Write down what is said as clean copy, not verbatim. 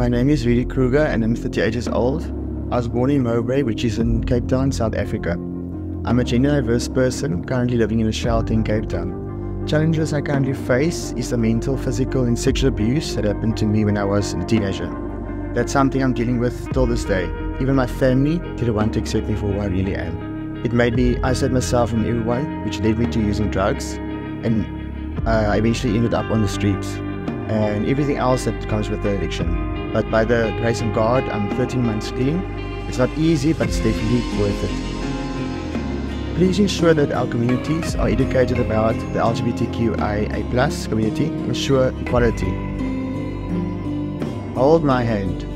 My name is Riri Kruger and I'm 38 years old. I was born in Mowbray, which is in Cape Town, South Africa. I'm a gender diverse person currently living in a shelter in Cape Town. Challenges I currently face is the mental, physical and sexual abuse that happened to me when I was a teenager. That's something I'm dealing with till this day. Even my family didn't want to accept me for who I really am. It made me isolate myself from everyone, which led me to using drugs, and I eventually ended up on the streets and everything else that comes with the addiction. But by the grace of God, I'm 13 months clean. It's not easy, but it's definitely worth it. Please ensure that our communities are educated about the LGBTQIA+ community. Ensure equality. Hold my hand.